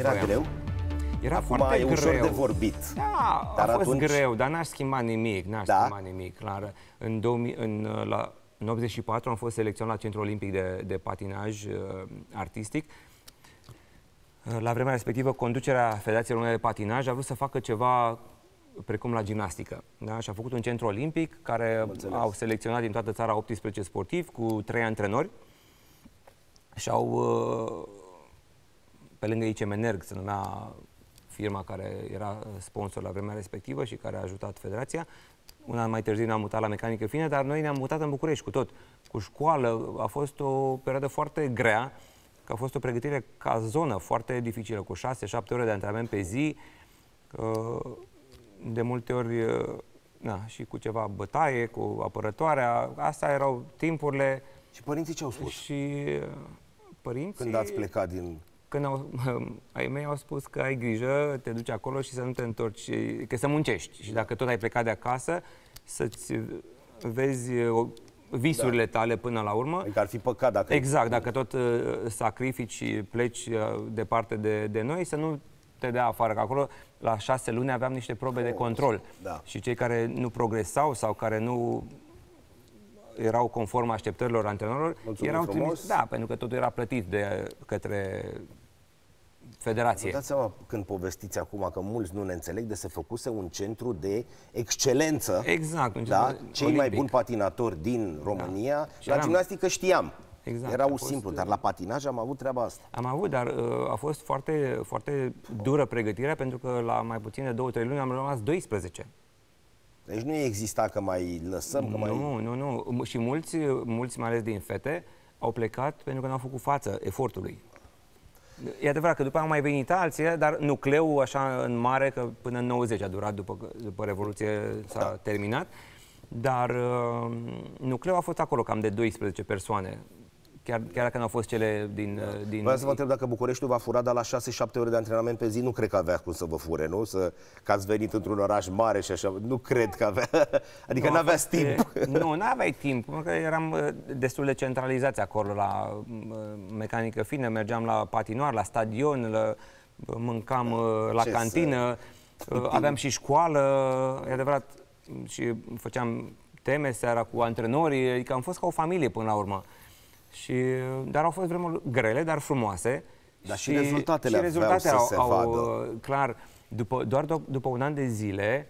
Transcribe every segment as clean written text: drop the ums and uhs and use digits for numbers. Era greu? Era acum foarte greu. Ușor de vorbit. Da, dar a fost atunci... greu, dar n-aș schimba nimic, clar. În 84 am fost selecționat la Centrul Olimpic de Patinaj artistic. La vremea respectivă, conducerea Federației Române de Patinaj a vrut să facă ceva precum la gimnastică. Da? Și a făcut un centru olimpic care au selecționat din toată țara 18 sportivi cu 3 antrenori și au, pe lângă ICM-Energ, se numea firma care era sponsor la vremea respectivă și care a ajutat Federația. Un an mai târziu ne-am mutat la mecanică fină, dar noi ne-am mutat în București cu tot. Cu școală a fost o perioadă foarte grea, că a fost o pregătire ca zonă foarte dificilă, cu 6-7 ore de antrenament pe zi, de multe ori și cu ceva bătaie, cu apărătoarea. Asta erau timpurile. Și părinții ce au spus? Și părinții... Când ați plecat din... Când ai mei au spus că ai grijă, te duci acolo și să nu te întorci, că să muncești. Și dacă tot ai plecat de acasă, să-ți vezi visurile tale până la urmă. Adică ar fi păcat dacă... Exact, dacă tot sacrifici și pleci departe de noi, să nu te dea afară. Că acolo, la 6 luni, aveam niște probe de control. Da. Și cei care nu progresau sau care nu... erau conform așteptărilor antrenorilor, erau trimis, pentru că totul era plătit de către Federație. Vă dați seama, când povestiți acum, că mulți nu ne înțeleg, de se făcuse un centru de excelență. Exact. Cei mai buni patinatori din România. La gimnastică știam. Exact, erau simplu, dar la patinaj am avut treaba asta. Am avut, dar a fost foarte, foarte dură pregătirea, pentru că la mai puțin de 2-3 luni am rămas 12. Deci nu exista că mai lăsăm, că mai... Nu. Și mulți, mai ales din fete, au plecat pentru că n-au făcut față efortului. E adevărat că după aia au mai venit alții, dar nucleul așa în mare, că până în 90 a durat, după Revoluție s-a terminat, dar nucleul a fost acolo cam de 12 persoane. Chiar dacă nu au fost cele din... Vreau să vă întreb dacă Bucureștiul v-a furat, dar la 6-7 ore de antrenament pe zi nu cred că avea cum să vă fure, nu? Că ați venit într-un oraș mare și așa, nu cred că avea... Adică n-aveați timp. Nu, n-aveai timp, pentru că eram destul de centralizați acolo la mecanică fină, mergeam la patinoar, la stadion, mâncam la cantină, aveam și școală, e adevărat, și făceam teme seara cu antrenorii, adică am fost ca o familie până la urmă. Dar au fost vremuri grele, dar frumoase. Dar și rezultatele au clar, doar după un an de zile,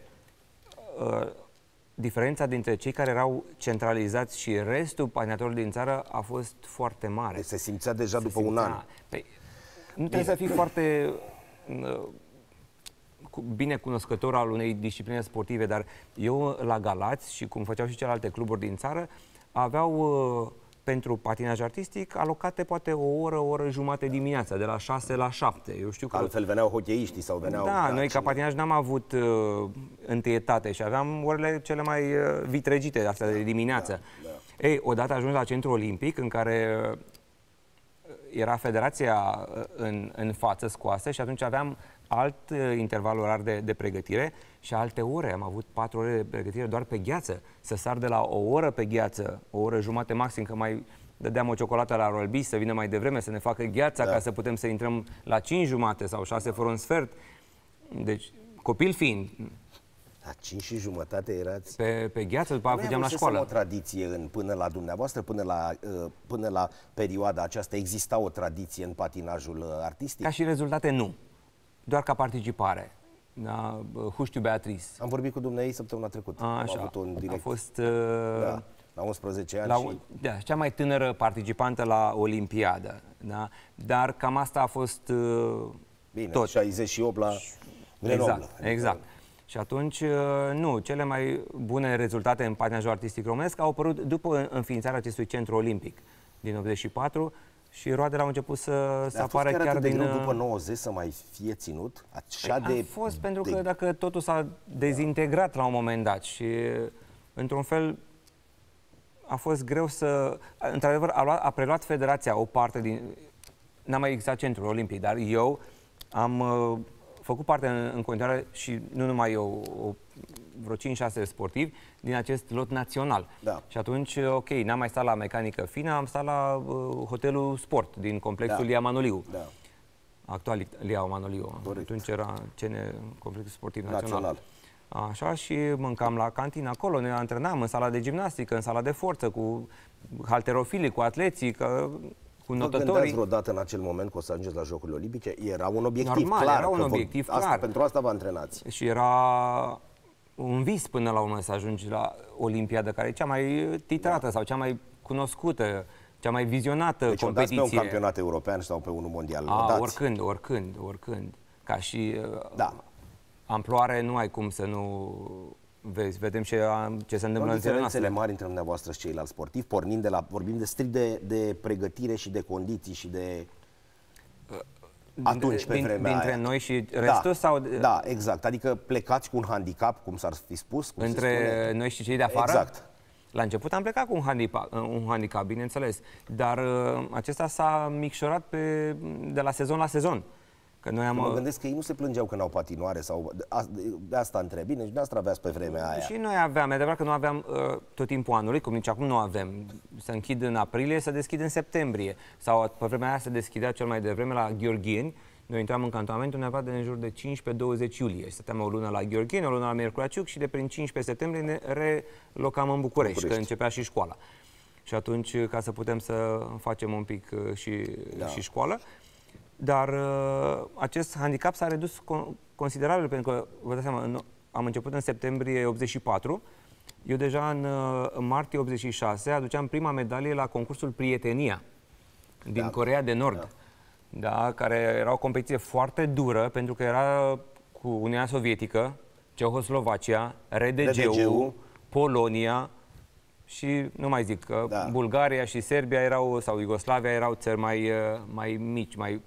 diferența dintre cei care erau centralizați și restul patinatorilor din țară a fost foarte mare. Deci se simțea deja după un an. Păi, nu trebuie să fii foarte bine cunoscător al unei discipline sportive, dar eu la Galați și cum făceau și celelalte cluburi din țară, aveau... pentru patinaj artistic, alocate poate o oră jumate dimineața, de la 6 la 7. Eu știu că... Altfel veneau hocheiștii sau veneau... Da, noi ca patinaj n-am avut întâietate și aveam orele cele mai vitregite, astea de dimineață. Ei, odată ajuns la Centrul Olimpic, în care era Federația în față scoasă, și atunci aveam alt interval orar de pregătire și alte ore. Am avut 4 ore de pregătire doar pe gheață. Să sar de la o oră pe gheață, o oră jumate maxim, că mai dădeam o ciocolată la Rolbi să vină mai devreme, să ne facă gheața, ca să putem să intrăm la 5:30 sau 6:15. Deci, copil fiind... La 5:30 erați... Pe gheață, după aceea făceam la școală. Nu o tradiție până la dumneavoastră, până la perioada aceasta, exista o tradiție în patinajul artistic? Ca și rezultate, nu. Doar ca participare. Da, Huștiu Beatrice. Am vorbit cu dumneavoastră săptămâna trecută. A fost... la 11 ani cea mai tânără participantă la Olimpiadă. Da? Dar cam asta a fost bine, tot. 68 la... Exact. Și atunci, nu, cele mai bune rezultate în patinajul artistic românesc au apărut după înființarea acestui Centru Olimpic din 1984 și roadele au început să apară chiar din... de greu după 90 să mai fie ținut? Pentru că dacă totul s-a dezintegrat la un moment dat și, într-un fel, a fost greu să... Într-adevăr, a preluat Federația o parte din... N-a mai existat Centrul Olimpic, dar eu am... făcut parte în continuare, și nu numai eu, vreo 5-6 sportivi din acest lot național. Da. Și atunci, ok, n-am mai stat la mecanică fină, am stat la hotelul sport din complexul Lia Manoliu. actual Lia Manoliu. Atunci era CN, Complexul Sportiv Național. Așa, și mâncam la cantina acolo, ne antrenam în sala de gimnastică, în sala de forță, cu halterofilii, cu atleții, cu notătorii. Nu gândeați vreodată în acel moment că o să ajungeți la Jocurile Olimpice? Era un obiectiv normal, clar. Era un obiectiv clar. Asta, pentru asta vă antrenați. Și era un vis până la urmă să ajungi la Olimpiadă, care e cea mai titrată sau cea mai cunoscută, cea mai vizionată competiție. Deci o dați pe un campionat european sau pe unul mondial? Oricând, oricând, oricând. Ca și... Da. Amploare nu ai cum să nu vezi. Vedem ce se întâmplă în țările noastre. Mari între dumneavoastră și ceilalți sportivi, pornind de la, vorbim de strict de pregătire și de condiții și de atunci pe vremea dintre aia. Noi și restul? Da, sau... da, exact. Adică plecați cu un handicap, cum s-ar fi spus? Cum între se spune? Noi și cei de afară? Exact. La început am plecat cu un handicap, bineînțeles, dar acesta s-a micșorat de la sezon la sezon. Că noi am... Mă gândesc că ei nu se plângeau că n-au patinoare sau... De asta întreb. Bine, și dumneavoastră aveați pe vremea aia. Și noi aveam, adevărat că nu aveam tot timpul anului, cum nici acum nu avem. Să închid în aprilie, să deschid în septembrie. Sau pe vremea aia se deschidea cel mai devreme la Gheorgheni. Noi intram în cantonament undeva de în jur de 15-20 iulie. Stăteam o lună la Gheorgheni, o lună la Mercurățiuc și de prin 15 septembrie ne relocam în București, că începea și școala. Și atunci, ca să putem să facem un pic și școală. Dar acest handicap s-a redus considerabil, pentru că, vă dați seama, am început în septembrie 84, eu deja în martie 86 aduceam prima medalie la concursul Prietenia din Corea de Nord, care era o competiție foarte dură, pentru că era cu Uniunea Sovietică, Cehoslovacia, RDG-ul, Polonia și, nu mai zic, Bulgaria și Serbia erau, sau Iugoslavia erau țări mai mici, mai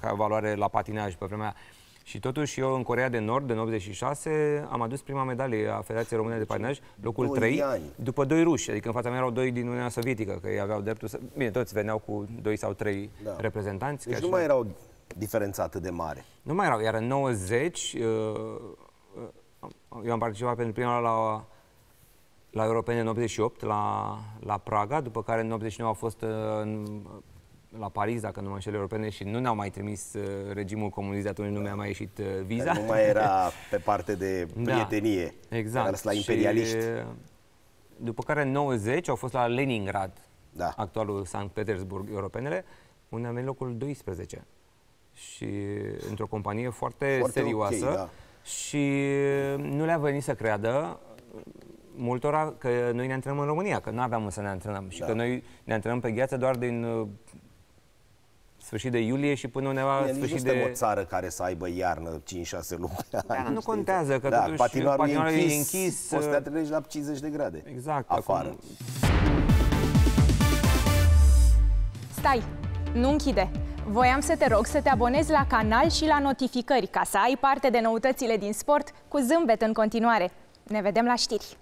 ca valoare la patinaj pe vremea. Și totuși eu în Corea de Nord, în 86, am adus prima medalie a Federației Române de Patinaj, locul 3, după 2 ruși. Adică în fața mea erau 2 din Uniunea Sovietică, că ei aveau dreptul să... Bine, toți veneau cu 2 sau 3 reprezentanți. Deci nu mai erau diferențe atât de mare. Nu mai erau. Iar în 90, eu am participat pentru prima oară la europene în 88, la Praga, după care în 89 a fost... la Paris, dacă nu mă înșel, europene, și nu ne-au mai trimis regimul comunist, atunci nu mi-a mai ieșit viza. Nu mai era pe parte de prietenie. Exact. La imperialiști. Și, după care în 90 au fost la Leningrad, actualul Sankt Petersburg, europenele, unde am venit locul 12. Și într-o companie foarte serioasă. Okay, și nu le-a venit să creadă multora că noi ne antrenăm în România, că nu aveam unde să ne antrenăm. Și că noi ne antrenăm pe gheață doar din... sfârșit de iulie și până undeva sfârșit de... Nu o țară care să aibă iarnă 5-6 luni. Da, nu contează, că totuși patinoarul e închis. Poți să te atrelegi la 50 de grade. Exact. Afară. Acum... Stai, nu închide. Voiam să te rog să te abonezi la canal și la notificări, ca să ai parte de noutățile din sport cu zâmbet în continuare. Ne vedem la știri.